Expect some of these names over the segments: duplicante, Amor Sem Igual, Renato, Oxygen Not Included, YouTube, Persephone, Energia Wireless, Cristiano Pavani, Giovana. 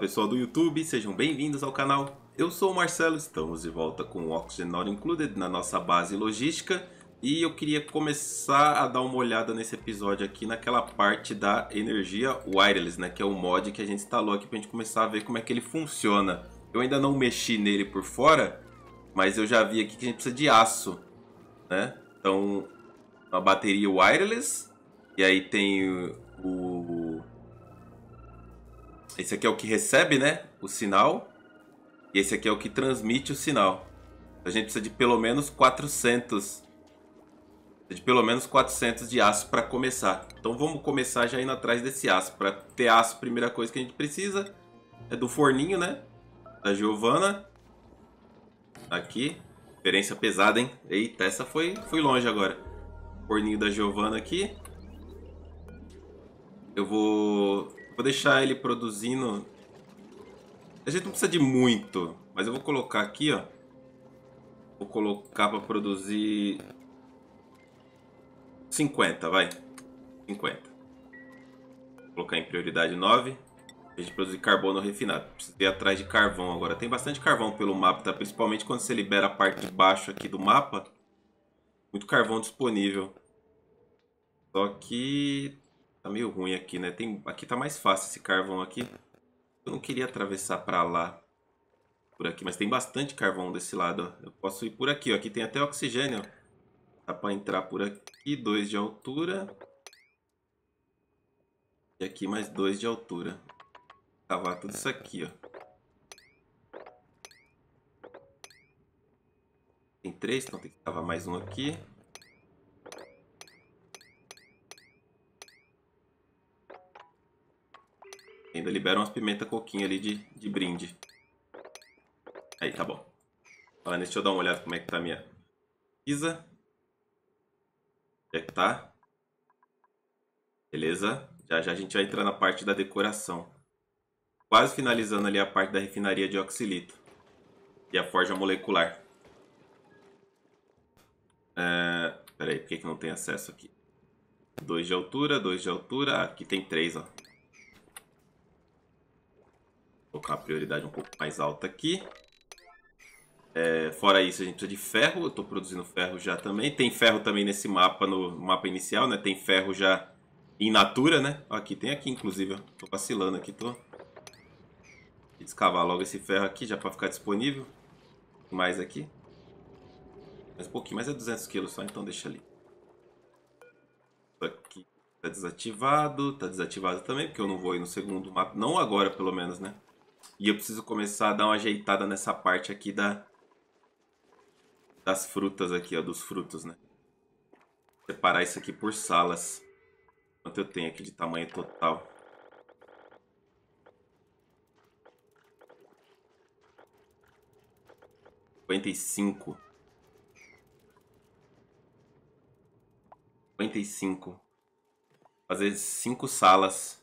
pessoal do YouTube, sejam bem-vindos ao canal. Eu sou o Marcelo, estamos de volta com o Oxygen Not Included na nossa base logística e eu queria começar a dar uma olhada nesse episódio aqui naquela parte da energia wireless, né, que é o mod que a gente instalou aqui para a gente começar a ver como é que ele funciona. Eu ainda não mexi nele por fora, mas eu já vi aqui que a gente precisa de aço, né? Então, uma bateria wireless e aí tem o... Esse aqui é o que recebe, né, o sinal. E esse aqui é o que transmite o sinal. A gente precisa de pelo menos 400. De pelo menos 400 de aço para começar. Então vamos começar já indo atrás desse aço. Para ter aço, a primeira coisa que a gente precisa é do forninho, né? Da Giovana. Aqui. Diferença pesada, hein? Eita, essa foi longe agora. Forninho da Giovana aqui. Eu vou deixar ele produzindo... A gente não precisa de muito, mas eu vou colocar aqui, ó. Vou colocar para produzir 50, vai. 50. Vou colocar em prioridade 9. A gente produzir carbono refinado. Preciso ir atrás de carvão agora. Tem bastante carvão pelo mapa, tá? Principalmente quando você libera a parte de baixo aqui do mapa. Muito carvão disponível. Só que tá meio ruim aqui, né? Tem... Aqui tá mais fácil esse carvão aqui. Eu não queria atravessar para lá, por aqui, mas tem bastante carvão desse lado, ó. Eu posso ir por aqui, ó. Aqui tem até oxigênio, ó. Dá para entrar por aqui, 2 de altura. E aqui mais 2 de altura. Cavar tudo isso aqui, ó. Tem 3, então tem que cavar mais um aqui. Ainda liberam umas pimenta coquinha ali de brinde. Aí, tá bom. Olha, deixa eu dar uma olhada como é que tá a minha pizza. Onde é que tá? Beleza. Já já a gente vai entrar na parte da decoração. Quase finalizando ali a parte da refinaria de oxilito. E a forja molecular. Peraí, por que não tem acesso aqui? 2 de altura, 2 de altura. Ah, aqui tem 3, ó. Vou colocar a prioridade um pouco mais alta aqui. Fora isso, a gente precisa de ferro. Eu estou produzindo ferro já também. Tem ferro também nesse mapa, no mapa inicial, né? Tem ferro já in natura, né? Aqui, tem aqui, inclusive. Estou vacilando aqui. Vou descavar logo esse ferro aqui, já para ficar disponível. Mais aqui. Mais um pouquinho, mas é 200 kg só, então deixa ali. Aqui está desativado. Está desativado também, porque eu não vou ir no segundo mapa. Não agora, pelo menos, né? E eu preciso começar a dar uma ajeitada nessa parte aqui das frutas aqui, ó, dos frutos, né? Separar isso aqui por salas. Quanto eu tenho aqui de tamanho total? R$55. Fazer 5 salas.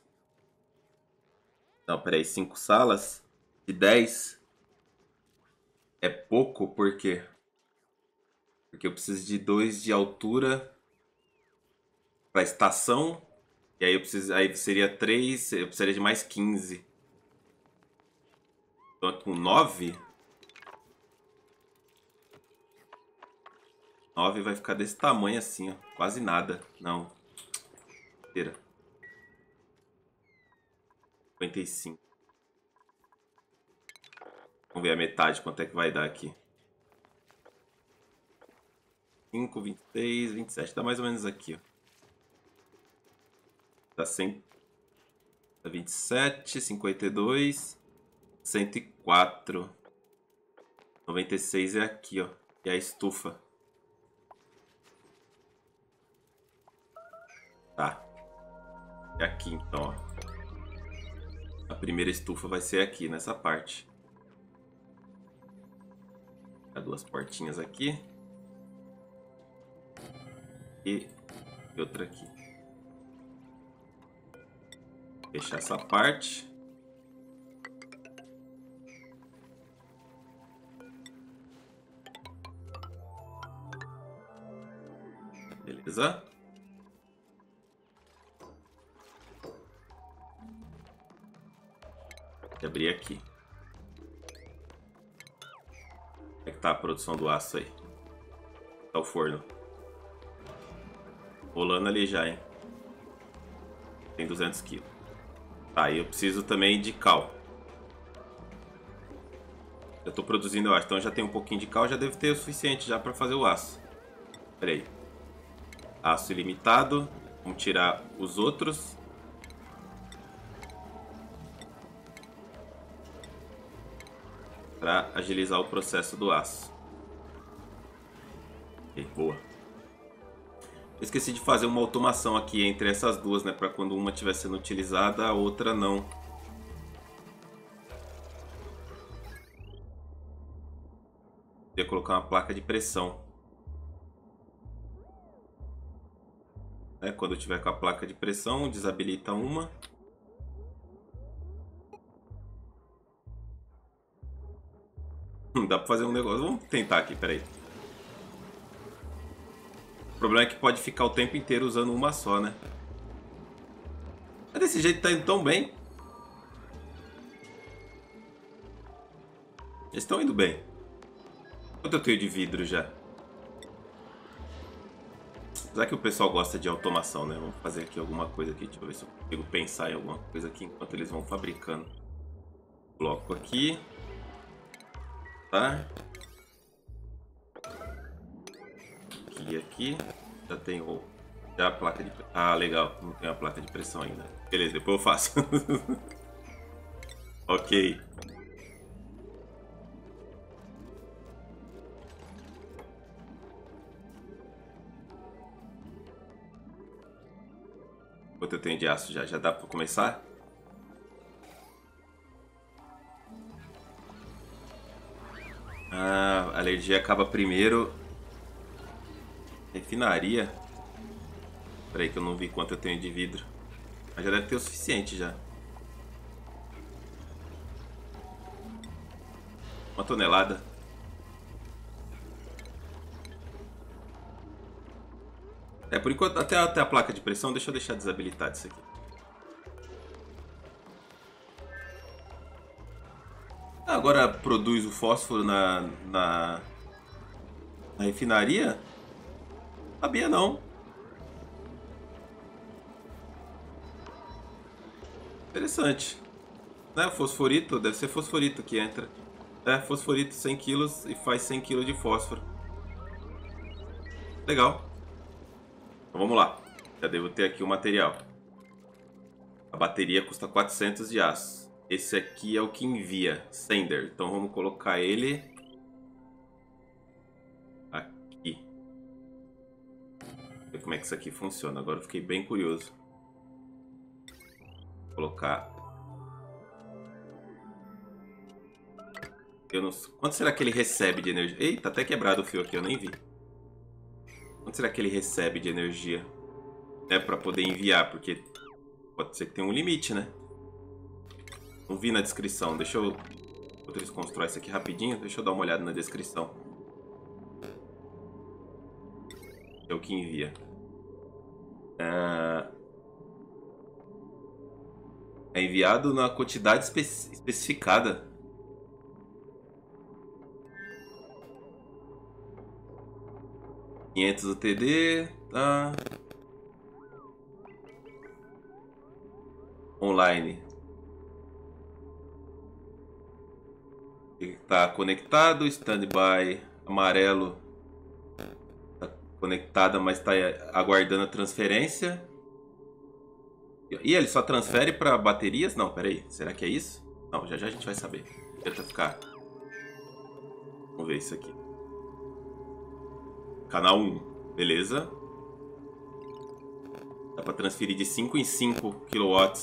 Não, peraí, 5 salas de 10 é pouco, por quê? Porque eu preciso de 2 de altura para estação, e aí eu preciso, aí seria 3, eu precisaria de mais 15. Então aqui com 9 vai ficar desse tamanho assim, ó, quase nada. Não, pera. 55. Vamos ver a metade, quanto é que vai dar aqui. 5, 26, 27. Dá mais ou menos aqui, ó. Dá 100. Dá 27, 52, 104. 96 é aqui, ó. E a estufa. Tá. É aqui, então, ó. A primeira estufa vai ser aqui, nessa parte. Há 2 portinhas aqui. E outra aqui. Fechar essa parte. Beleza? Tem que abrir aqui. Como é que tá a produção do aço aí? Tá o forno. Rolando ali já, hein? Tem 200 kg. Tá, e eu preciso também de cal. Eu tô produzindo, eu acho. Então já tem um pouquinho de cal, já deve ter o suficiente já pra fazer o aço. Pera aí. Aço ilimitado. Vamos tirar os outros. Pra agilizar o processo do aço. Ok, boa. Eu esqueci de fazer uma automação aqui entre essas duas, né? Pra quando uma estiver sendo utilizada, a outra não. Vou colocar uma placa de pressão. É, quando eu tiver com a placa de pressão, desabilita uma. Dá pra fazer um negócio. Vamos tentar aqui, peraí. O problema é que pode ficar o tempo inteiro usando uma só, né? Mas desse jeito tá indo tão bem. Eles estão indo bem. Quanto eu tenho de vidro já? Será que o pessoal gosta de automação, né? Vamos fazer aqui alguma coisa aqui. Deixa eu ver se eu consigo pensar em alguma coisa aqui enquanto eles vão fabricando. Bloco aqui. Tá. E aqui já tem o... já a placa de... Ah, legal. Não tem a placa de pressão ainda. Beleza, depois eu faço. Ok. Quanto eu tenho de aço já? Já dá pra começar? Ah, a alergia acaba primeiro. Refinaria. Peraí que eu não vi quanto eu tenho de vidro. Mas já deve ter o suficiente já. Uma tonelada. É, por enquanto até a placa de pressão. Deixa eu deixar desabilitado isso aqui. Agora produz o fósforo na refinaria? Sabia não. Interessante. Né? Fosforito, deve ser fosforito que entra. É, fosforito 100 kg e faz 100 kg de fósforo. Legal. Então vamos lá. Já devo ter aqui o material. A bateria custa 400 de aço. Esse aqui é o que envia, sender. Então vamos colocar ele aqui. Ver como é que isso aqui funciona. Agora eu fiquei bem curioso. Vou colocar. Eu não sei. Quanto será que ele recebe de energia? Eita, até quebrado o fio aqui, eu nem vi. Quanto será que ele recebe de energia? É para poder enviar, porque pode ser que tenha um limite, né? Não vi na descrição, deixa eu... Enquanto eles constroem isso aqui rapidinho, deixa eu dar uma olhada na descrição. É o que envia. É enviado na quantidade especificada. $500 UTD, tá... Online. Está conectado, standby amarelo. Está conectada, mas está aguardando a transferência. E ele só transfere para baterias? Não, peraí. Será que é isso? Não, já já a gente vai saber. Tenta ficar. Vamos ver isso aqui. Canal 1, beleza. Dá para transferir de 5 em 5 kW.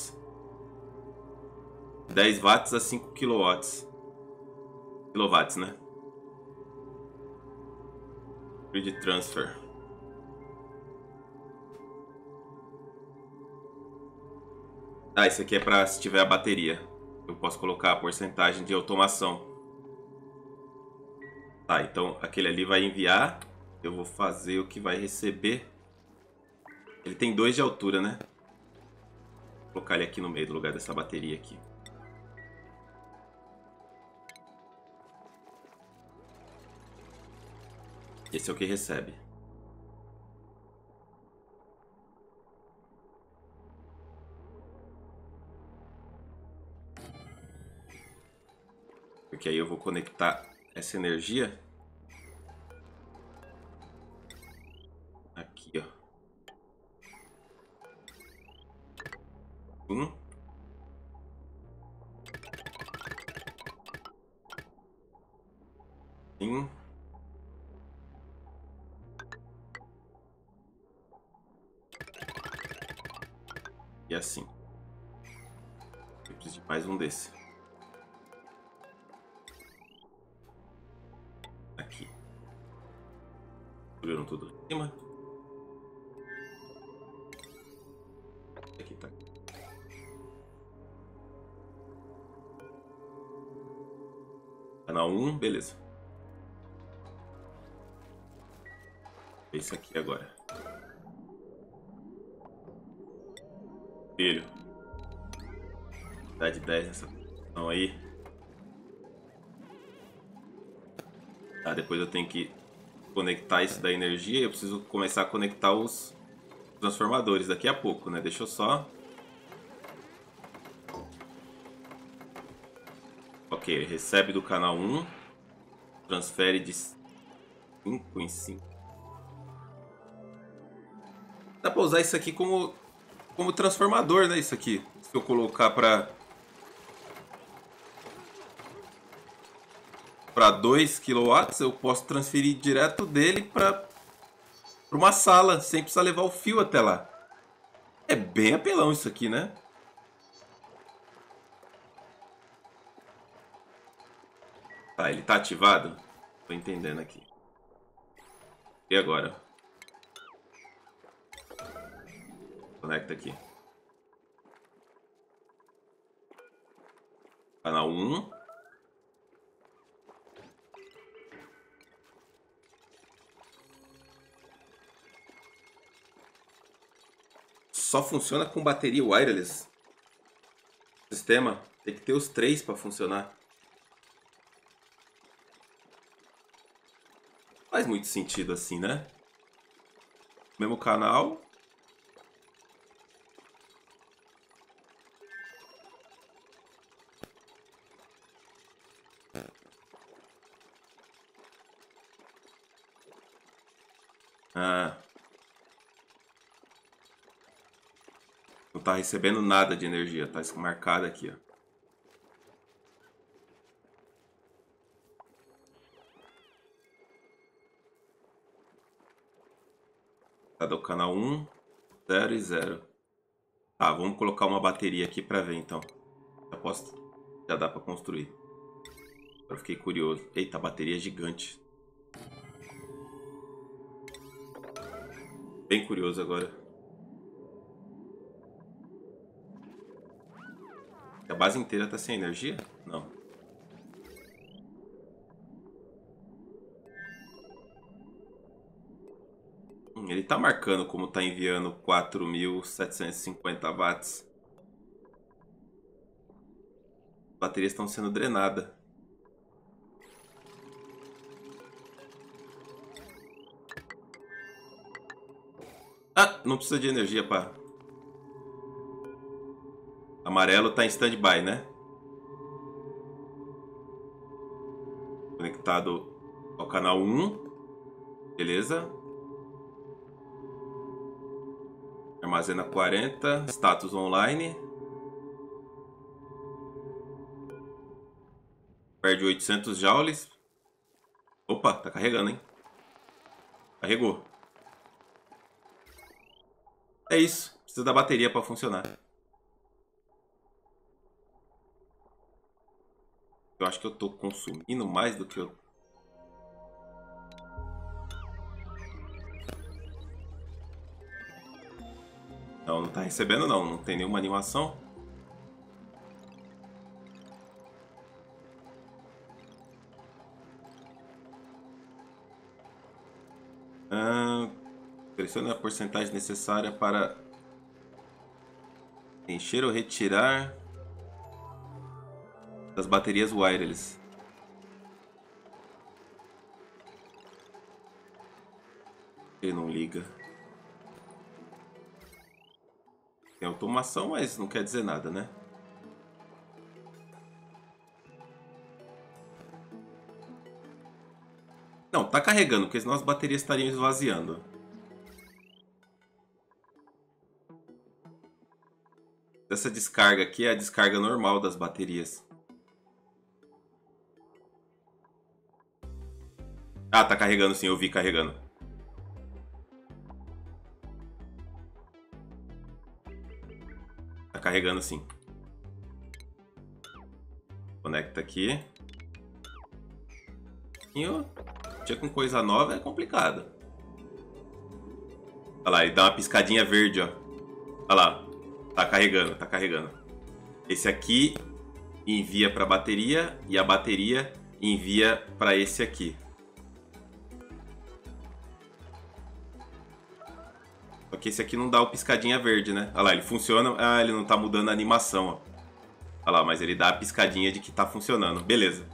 10 watts a 5 kW. Quilowatts, né? Grid transfer. Ah, isso aqui é para se tiver a bateria. Eu posso colocar a porcentagem de automação. Tá, então aquele ali vai enviar. Eu vou fazer o que vai receber. Ele tem 2 de altura, né? Vou colocar ele aqui no meio do lugar dessa bateria aqui. Esse é o que recebe. Porque aí eu vou conectar essa energia aqui, ó. Sim. E assim. Eu preciso de mais um desse. Aqui. Subiram tudo em cima. Aqui tá. Canal 1, beleza. Isso aqui agora. Filho. Dá de 10 nessa posição aí. Tá, depois eu tenho que conectar isso da energia. E eu preciso começar a conectar os transformadores daqui a pouco, né? Deixa eu só... Ok, recebe do canal 1. Transfere de 5 em 5. Dá pra usar isso aqui como transformador, né? Isso aqui. Se eu colocar pra 2 kW, eu posso transferir direto dele pra uma sala, sem precisar levar o fio até lá. É bem apelão isso aqui, né? Tá, ele tá ativado? Tô entendendo aqui. E agora? Conecta aqui. Canal 1. Só funciona com bateria wireless. O sistema tem que ter os 3 para funcionar. Não faz muito sentido assim, né? Mesmo canal. Não tá recebendo nada de energia, tá marcado aqui, ó. Tá do canal 1, 0 e 0. Tá, vamos colocar uma bateria aqui pra ver então. Já dá pra construir. Agora fiquei curioso. Eita, a bateria é gigante. Bem curioso agora. A base inteira tá sem energia? Não. Ele tá marcando como tá enviando 4.750 watts. As baterias estão sendo drenadas. Ah, não precisa de energia, pá. Amarelo tá em stand-by, né? Conectado ao canal 1. Beleza. Armazena 40. Status online. Perde 800 joules. Opa, tá carregando, hein? Carregou. É isso, precisa da bateria para funcionar. Eu acho que eu tô consumindo mais do que eu... Não, não tá recebendo não, não tem nenhuma animação. Selecione a porcentagem necessária para encher ou retirar das baterias wireless. Ele não liga. Tem automação, mas não quer dizer nada, né? Não, tá carregando, porque senão as baterias estariam esvaziando. Essa descarga aqui é a descarga normal das baterias. Ah, tá carregando sim, eu vi carregando. Tá carregando sim. Conecta aqui. Tinha com coisa nova é complicado. Olha lá, ele dá uma piscadinha verde, ó. Olha lá, tá carregando, tá carregando. Esse aqui envia pra bateria e a bateria envia pra esse aqui. Só que esse aqui não dá o piscadinha verde, né? Olha lá, ele funciona. Ah, ele não tá mudando a animação, ó. Olha lá, mas ele dá a piscadinha de que tá funcionando. Beleza.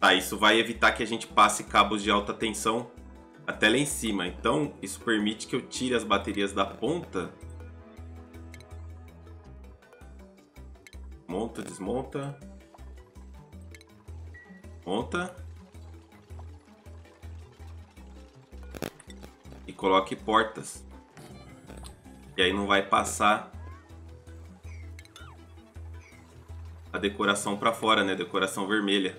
Tá, isso vai evitar que a gente passe cabos de alta tensão até lá em cima. Então, isso permite que eu tire as baterias da ponta. Monta, desmonta. Monta. E coloque portas. E aí não vai passar a decoração para fora, né? Decoração vermelha.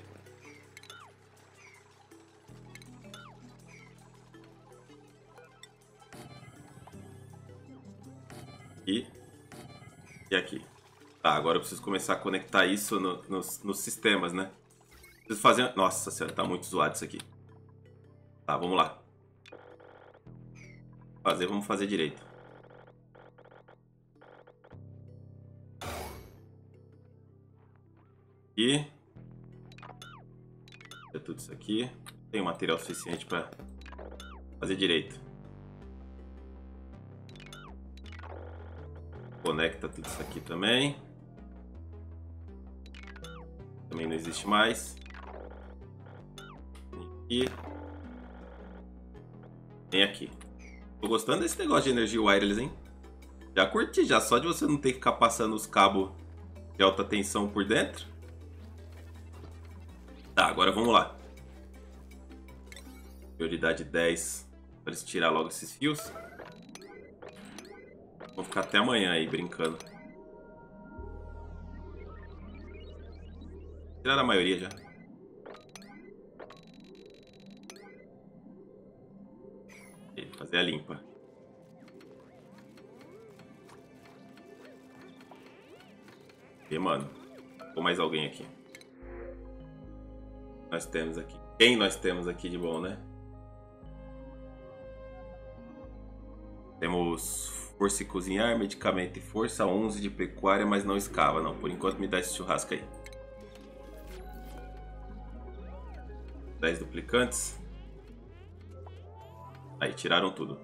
E aqui. Tá, agora eu preciso começar a conectar isso nos sistemas, né? Preciso fazer... Nossa senhora, tá muito zoado isso aqui. Tá, vamos lá. Vamos fazer direito. Aqui. É tudo isso aqui. Tem material suficiente para fazer direito. Conecta tudo isso aqui também. Também não existe mais. Aqui. Tem aqui. Tô gostando desse negócio de energia wireless, hein? Já curti, já só de você não ter que ficar passando os cabos de alta tensão por dentro. Tá, agora vamos lá. Prioridade 10. Para tirar logo esses fios. Vou ficar até amanhã aí brincando. Tirar a maioria já. E fazer a limpa. E mano, ficou mais alguém aqui. Nós temos aqui. Quem nós temos aqui de bom, né? Temos força e cozinhar, medicamento e força, 11 de pecuária, mas não escava, não. Por enquanto me dá esse churrasco aí. 10 duplicantes. Aí, tiraram tudo.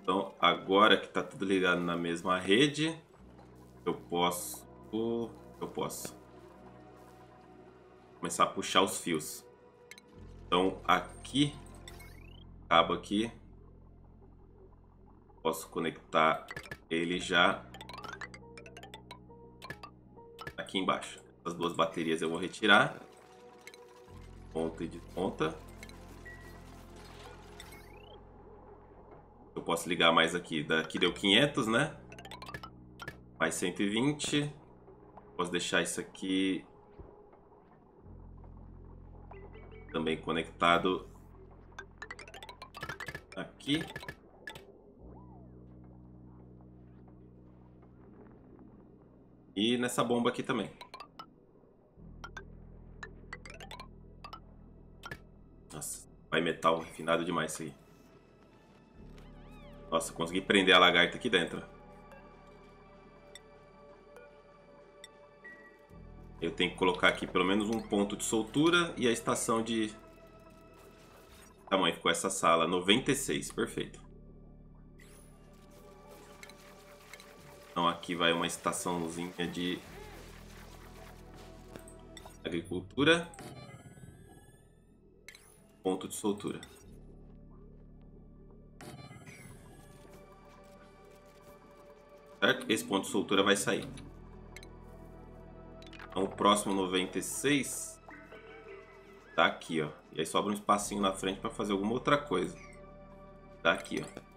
Então, agora que tá tudo ligado na mesma rede, eu posso... começar a puxar os fios. Então aqui, cabo aqui, posso conectar ele já aqui embaixo. As duas baterias eu vou retirar, ponta e desponta. Eu posso ligar mais aqui. Daqui deu 500, né? Mais 120. Posso deixar isso aqui também conectado aqui. E nessa bomba aqui também. Nossa, vai metal refinado demais isso aí. Nossa, consegui prender a lagarta aqui dentro. Eu tenho que colocar aqui pelo menos um ponto de soltura e a estação de tamanho. Ficou essa sala, 96, perfeito. Então aqui vai uma estaçãozinha de agricultura. Ponto de soltura. certo? Esse ponto de soltura vai sair. Então o próximo 96 tá aqui, ó. E aí sobra um espacinho na frente para fazer alguma outra coisa. Tá aqui, ó.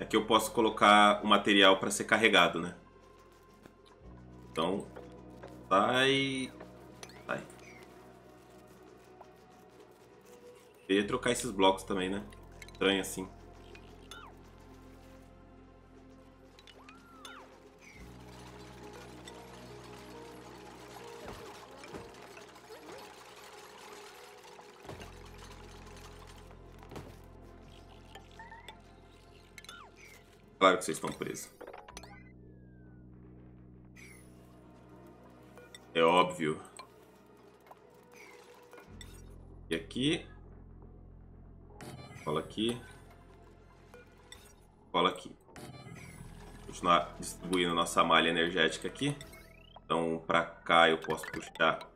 Aqui eu posso colocar o material para ser carregado, né? Então, sai... sai. Queria trocar esses blocos também, né? Estranho assim. Claro que vocês estão presos. É óbvio. E aqui. Cola aqui. Cola aqui. Vou continuar distribuindo nossa malha energética aqui. Então, pra cá eu posso puxar.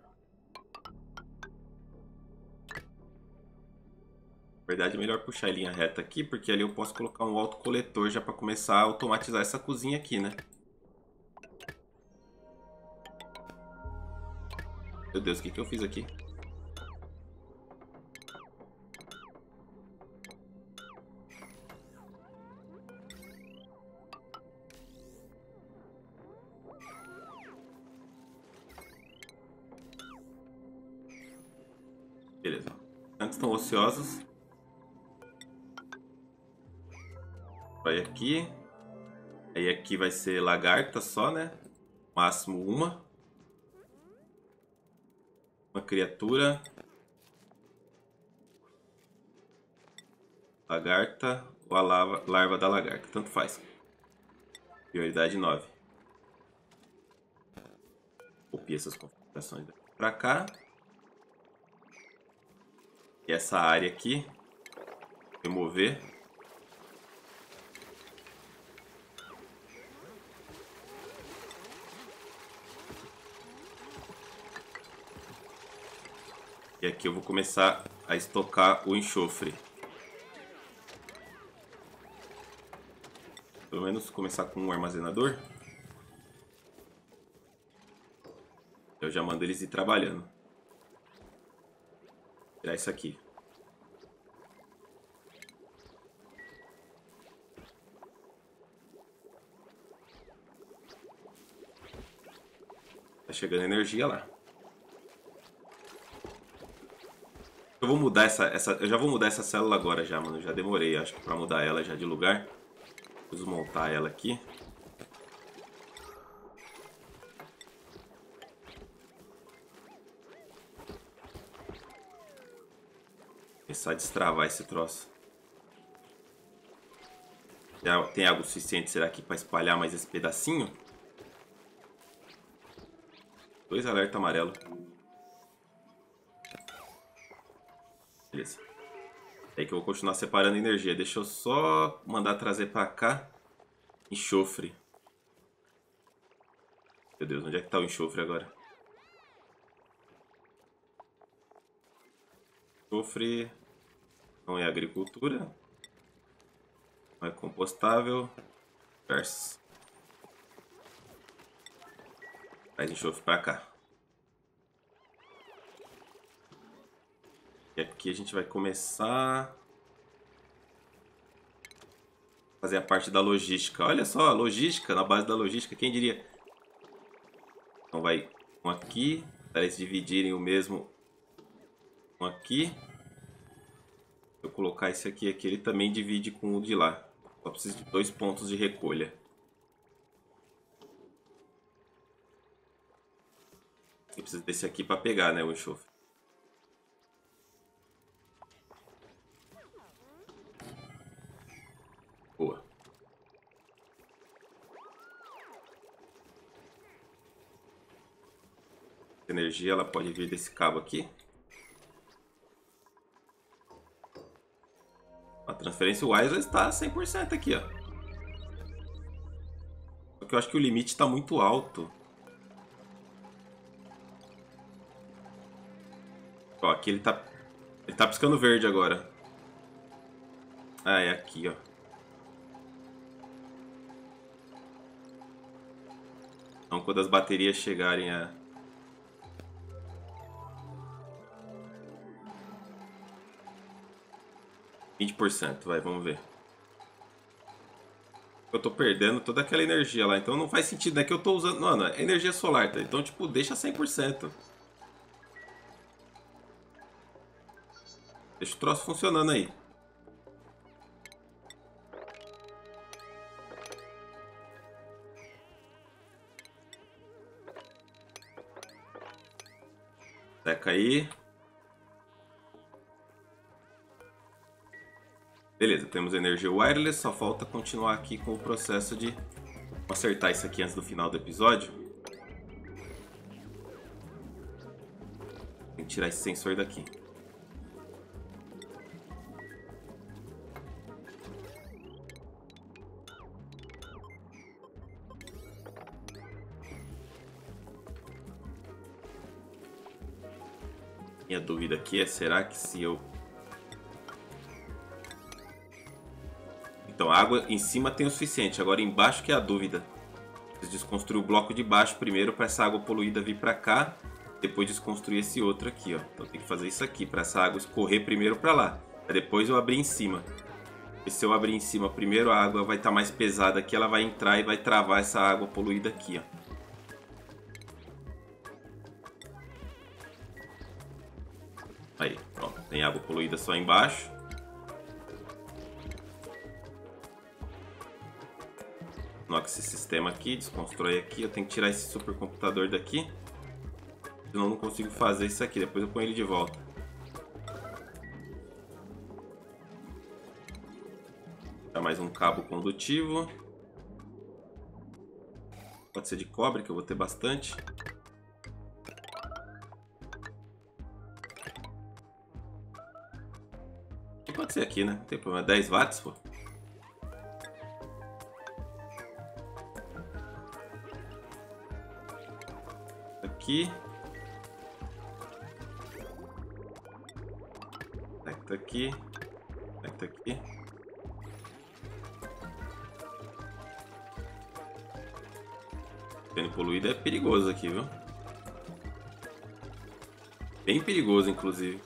Na verdade é melhor puxar a linha reta aqui, porque ali eu posso colocar um autocoletor já para começar a automatizar essa cozinha aqui, né? Meu Deus, o que eu fiz aqui? Beleza. Antes estão ociosos. Vai aqui. Aí aqui vai ser lagarta só, né? Máximo uma. Uma criatura. Lagarta ou a larva da lagarta. Tanto faz. Prioridade 9. Copia essas configurações pra cá. E essa área aqui. Remover. E aqui eu vou começar a estocar o enxofre. Pelo menos começar com um armazenador. Eu já mando eles ir trabalhando. Vou tirar isso aqui. Tá chegando energia lá. Eu vou mudar eu já vou mudar essa célula agora já, mano. Já demorei, acho que pra mudar ela já de lugar. Preciso montar ela aqui. Começar a destravar esse troço. Já tem algo suficiente, será que, pra espalhar mais esse pedacinho? 2 alerta amarelo. Beleza. É que eu vou continuar separando energia. Deixa eu só mandar trazer pra cá enxofre. Meu Deus, onde é que tá o enxofre agora? Enxofre não é agricultura. Não é compostável. Versus. Traz enxofre pra cá. E aqui a gente vai começar a fazer a parte da logística. Olha só, logística, na base da logística, quem diria? Então vai um aqui, para eles dividirem o mesmo um aqui. Se eu colocar esse aqui, ele também divide com o de lá. Só preciso de 2 pontos de recolha. Eu preciso desse aqui para pegar, né, o enxofre. Energia, ela pode vir desse cabo aqui. A transferência wireless está 100% aqui, ó. Só que eu acho que o limite está muito alto. Ó, aqui ele tá piscando verde agora. Ah, é aqui, ó. Então, quando as baterias chegarem a... É... 20%, vai, vamos ver. Eu tô perdendo toda aquela energia lá, então não faz sentido, né? Que eu tô usando... Mano, é energia solar, tá? Então, tipo, deixa 100%. Deixa o troço funcionando aí. Seca aí. Beleza, temos energia wireless, só falta continuar aqui com o processo de... Vou acertar isso aqui antes do final do episódio. Tem que tirar esse sensor daqui. Minha dúvida aqui é, será que se eu... Então, a água em cima tem o suficiente, agora embaixo que é a dúvida. Preciso desconstruir o bloco de baixo primeiro para essa água poluída vir para cá, depois desconstruir esse outro aqui, ó. Então tem que fazer isso aqui, para essa água escorrer primeiro para lá, aí depois eu abrir em cima. E se eu abrir em cima primeiro, a água vai estar mais pesada aqui, ela vai entrar e vai travar essa água poluída aqui, ó. Aí, pronto. Tem água poluída só embaixo. Noca esse sistema aqui, desconstrói aqui. Eu tenho que tirar esse supercomputador daqui. Senão eu não consigo fazer isso aqui. Depois eu ponho ele de volta. Dá mais um cabo condutivo. Pode ser de cobre, que eu vou ter bastante. Pode ser aqui, né? Não tem problema. 10 watts, pô. Aqui. Conecta aqui. Conecta aqui. Sendo poluído é perigoso aqui, viu? Bem perigoso, inclusive.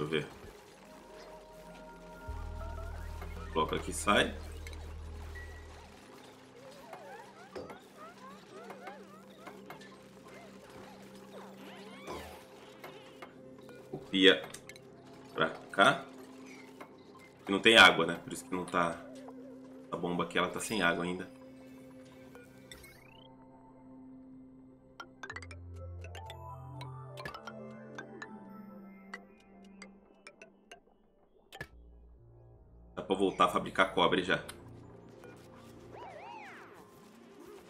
Deixa eu ver. Coloca aqui, sai. Copia pra cá. E não tem água, né? Por isso que não tá... A bomba aqui, ela tá sem água ainda. Voltar a fabricar cobre já. Na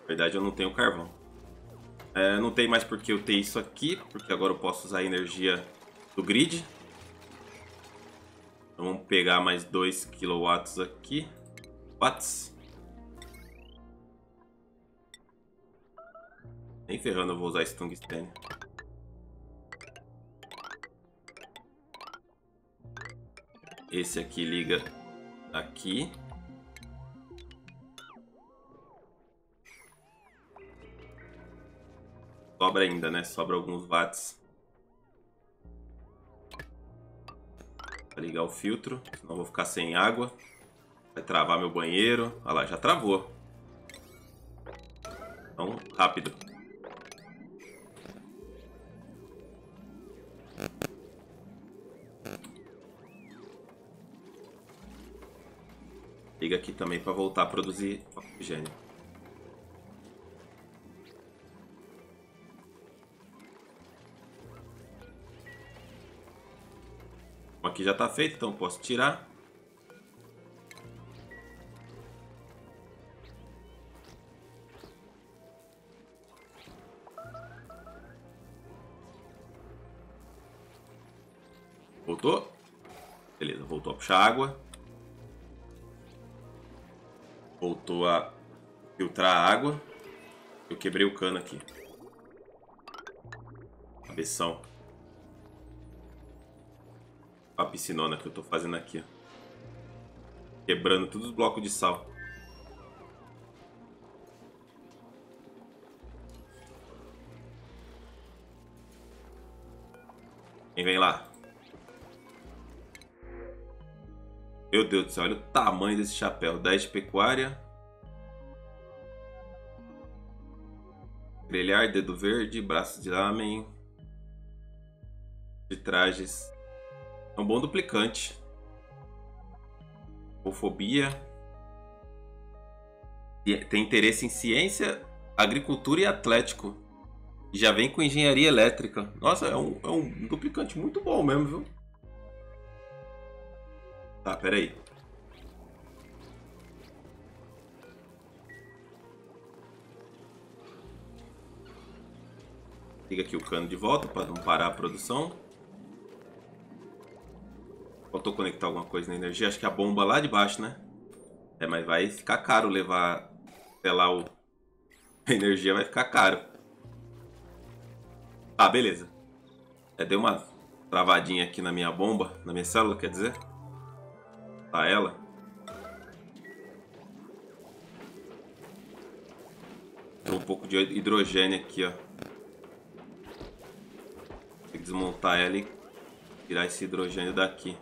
verdade eu não tenho carvão. É, não tem mais porque eu ter isso aqui, porque agora eu posso usar a energia do grid. Então vamos pegar mais 2 kW aqui. Watts. Nem ferrando eu vou usar esse tungstênio. Esse aqui liga aqui. Sobra ainda, né? Sobra alguns watts pra ligar o filtro, senão eu vou ficar sem água. Vai travar meu banheiro. Olha lá, já travou. Então, rápido. Liga aqui também para voltar a produzir oxigênio. Aqui já está feito, então posso tirar. Voltou? Beleza, voltou a puxar água. Voltou a filtrar a água. Eu quebrei o cano aqui. Cabeção. A piscinona que eu tô fazendo aqui, ó. Quebrando todos os blocos de sal. Quem vem lá? Meu Deus do céu, olha o tamanho desse chapéu. 10 de pecuária. Grelhar, dedo verde, braço de lamen. De trajes. É um bom duplicante. Fobia. Tem interesse em ciência, agricultura e atlético. Já vem com engenharia elétrica. Nossa, é um duplicante muito bom mesmo, viu? Tá, peraí. Liga aqui o cano de volta para não parar a produção. Faltou conectar alguma coisa na energia. Acho que a bomba lá de baixo, né? É, mas vai ficar caro levar até lá o... A energia vai ficar caro. Tá, beleza. É, deu uma travadinha aqui na minha bomba. Na minha célula, quer dizer. Tá, ela. Tem um pouco de hidrogênio aqui, ó. Tem que desmontar ela e tirar esse hidrogênio daqui.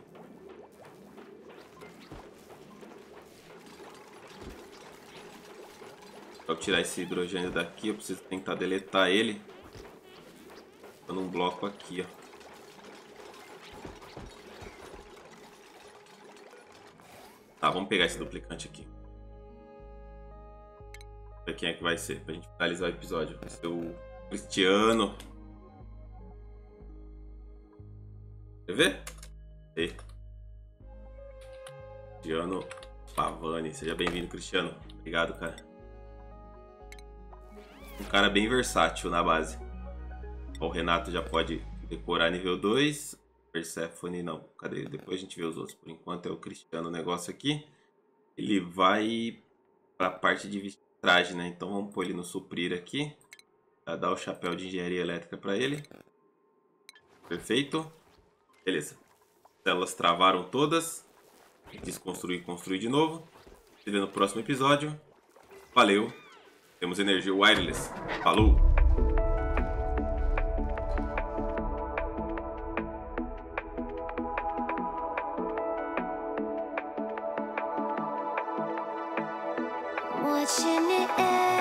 Para tirar esse hidrogênio daqui, eu preciso tentar deletar ele. Dando um bloco aqui, ó. Tá, vamos pegar esse duplicante aqui. Pra quem é que vai ser? Pra gente finalizar o episódio. Vai ser o Cristiano. Quer ver? E. Cristiano Pavani. Seja bem-vindo, Cristiano. Obrigado, cara. Um cara bem versátil na base. Ó, o Renato já pode decorar nível 2. Persephone não. Cadê? Depois a gente vê os outros. Por enquanto é o Cristiano o negócio aqui. Ele vai para a parte de vitragem, né? Então vamos pôr ele no suprir aqui. Já dá o chapéu de engenharia elétrica para ele. Perfeito. Beleza. Elas travaram todas. Desconstruir e construir de novo. Se vê no próximo episódio. Valeu. Temos Energia Wireless. Falou! Watching it end.